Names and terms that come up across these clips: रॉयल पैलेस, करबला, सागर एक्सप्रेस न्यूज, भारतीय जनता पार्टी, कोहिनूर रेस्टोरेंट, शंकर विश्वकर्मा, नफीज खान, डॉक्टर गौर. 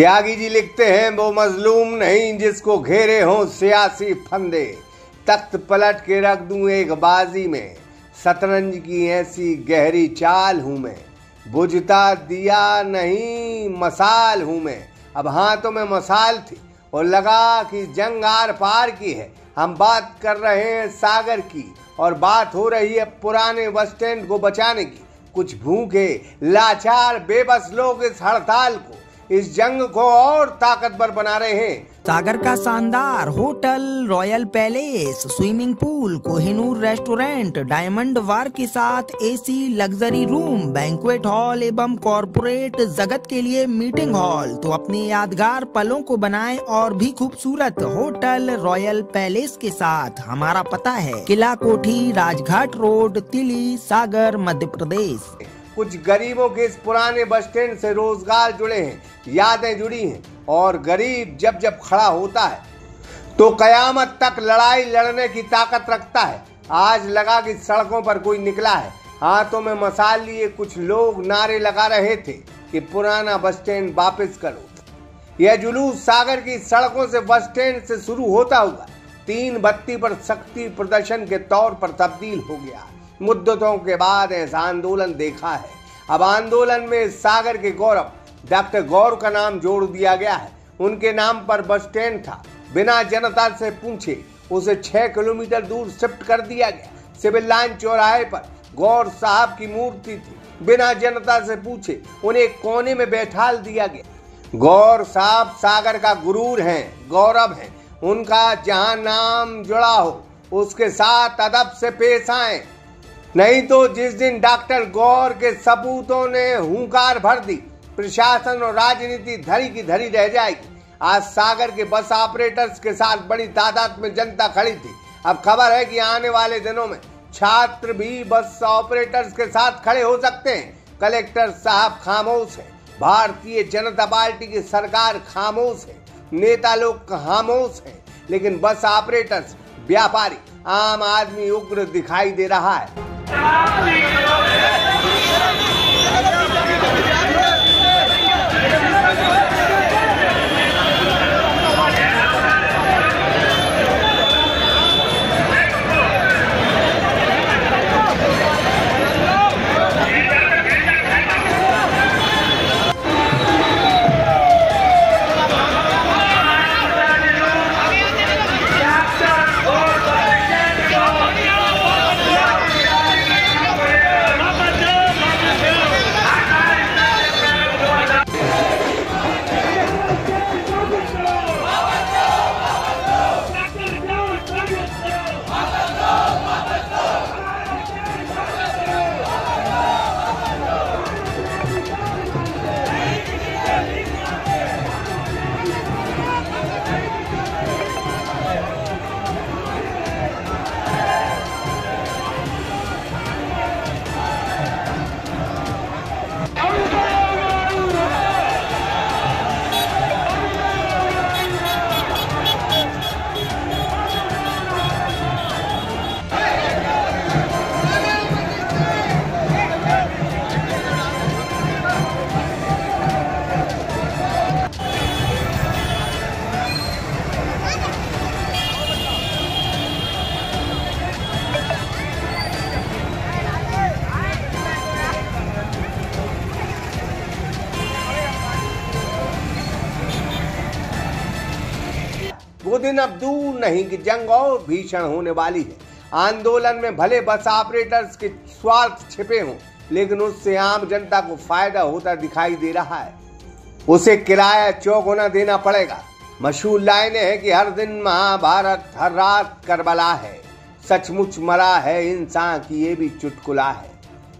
त्यागी जी लिखते हैं, वो मजलूम नहीं जिसको घेरे हों सियासी फंदे, तख्त पलट के रख दूं एक बाजी में, शतरंज की ऐसी गहरी चाल हूँ मैं, बुझता दिया नहीं मसाल हूँ मैं। अब हाथों में मसाल थी और लगा कि जंग आर पार की है। हम बात कर रहे हैं सागर की और बात हो रही है पुराने बस स्टैंड को बचाने की। कुछ भूखे लाचार बेबस लोग इस हड़ताल को, इस जंग को और ताकतवर बना रहे हैं। सागर का शानदार hotel, रॉयल पैलेस, swimming pool, कोहिनूर रेस्टोरेंट, diamond वार के साथ AC luxury room, banquet hall एवं कॉरपोरेट जगत के लिए मीटिंग हॉल, तो अपने यादगार पलों को बनाएं और भी खूबसूरत होटल रॉयल पैलेस के साथ। हमारा पता है किला कोठी, राजघाट रोड, तिली, सागर, मध्य प्रदेश। कुछ गरीबों के इस पुराने बस स्टैंड से रोजगार जुड़े हैं, यादें जुड़ी हैं और गरीब जब जब खड़ा होता है तो कयामत तक लड़ाई लड़ने की ताकत रखता है। आज लगा कि सड़कों पर कोई निकला है, हाथों में मसाल लिए कुछ लोग नारे लगा रहे थे कि पुराना बस स्टैंड वापस करो। यह जुलूस सागर की सड़कों से बस स्टैंड से शुरू होता हुआ 3 बत्ती पर शक्ति प्रदर्शन के तौर पर तब्दील हो गया। मुद्दतों के बाद ऐसा आंदोलन देखा है। अब आंदोलन में सागर के गौरव डॉक्टर गौर का नाम जोड़ दिया गया है। उनके नाम पर बस स्टैंड था, बिना जनता से पूछे उसे 6 किलोमीटर दूर शिफ्ट कर दिया गया। सिविल लाइन चौराहे पर गौर साहब की मूर्ति थी, बिना जनता से पूछे उन्हें कोने में बैठाल दिया गया। गौर साहब सागर का गुरूर हैं, गौरव हैं। उनका जहां नाम जुड़ा हो उसके साथ अदब से पेश आए, नहीं तो जिस दिन डॉक्टर गौर के सपूतों ने हुंकार भर दी, प्रशासन और राजनीति धरी की धरी रह जाएगी। आज सागर के बस ऑपरेटर्स के साथ बड़ी तादाद में जनता खड़ी थी। अब खबर है कि आने वाले दिनों में छात्र भी बस ऑपरेटर्स के साथ खड़े हो सकते हैं। कलेक्टर साहब खामोश हैं, भारतीय जनता पार्टी की सरकार खामोश है, नेता लोग खामोश हैं, लेकिन बस ऑपरेटर्स, व्यापारी, आम आदमी उग्र दिखाई दे रहा है। वो दिन अब दूर नहीं कि जंग और भीषण होने वाली है। आंदोलन में भले बस ऑपरेटर्स के स्वार्थ छिपे हों, लेकिन उससे आम जनता को फायदा होता दिखाई दे रहा है। उसे किराया चौगुना देना पड़ेगा। मशहूर लाइन है कि हर दिन महाभारत, हर रात करबला है, सचमुच मरा है इंसान की ये भी चुटकुला है।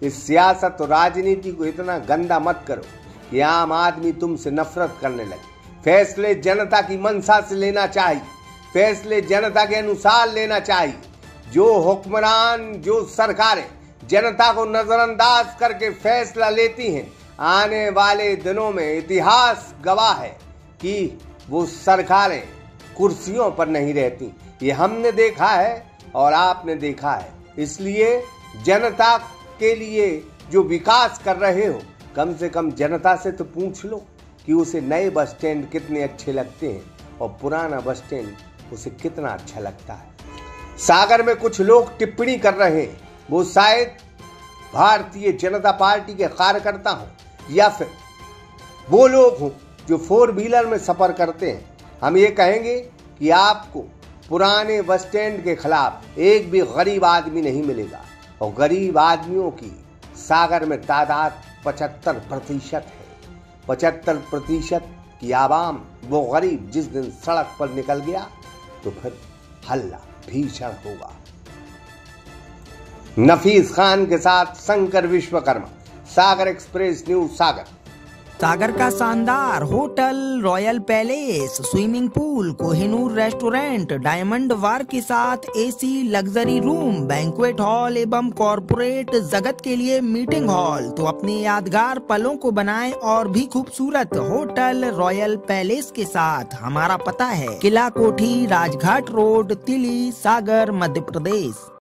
इस सियासत और राजनीति को इतना गंदा मत करो कि आम आदमी तुमसे नफरत करने लगे। फैसले जनता की मंशा से लेना चाहिए, फैसले जनता के अनुसार लेना चाहिए। जो हुक्मरान, जो सरकारें जनता को नजरअंदाज करके फैसला लेती हैं, आने वाले दिनों में इतिहास गवाह है कि वो सरकारें कुर्सियों पर नहीं रहती। ये हमने देखा है और आपने देखा है। इसलिए जनता के लिए जो विकास कर रहे हो, कम से कम जनता से तो पूछ लो। कि उसे नए बस स्टैंड कितने अच्छे लगते हैं और पुराना बस स्टैंड उसे कितना अच्छा लगता है। सागर में कुछ लोग टिप्पणी कर रहे हैं, वो शायद भारतीय जनता पार्टी के कार्यकर्ता हों या फिर वो लोग हों जो फोर व्हीलर में सफ़र करते हैं। हम ये कहेंगे कि आपको पुराने बस स्टैंड के खिलाफ एक भी गरीब आदमी नहीं मिलेगा और गरीब आदमियों की सागर में तादाद 75% है। 75% की आवाम वो गरीब जिस दिन सड़क पर निकल गया तो फिर हल्ला भीषण होगा। नफीज खान के साथ शंकर विश्वकर्मा, सागर एक्सप्रेस न्यूज सागर। सागर का शानदार hotel रॉयल पैलेस, swimming pool, कोहिनूर रेस्टोरेंट, diamond वार के साथ AC luxury room, banquet hall एवं कॉरपोरेट जगत के लिए मीटिंग हॉल, तो अपने यादगार पलों को बनाएं और भी खूबसूरत होटल रॉयल पैलेस के साथ। हमारा पता है किला कोठी, राजघाट रोड, तिली, सागर, मध्य प्रदेश।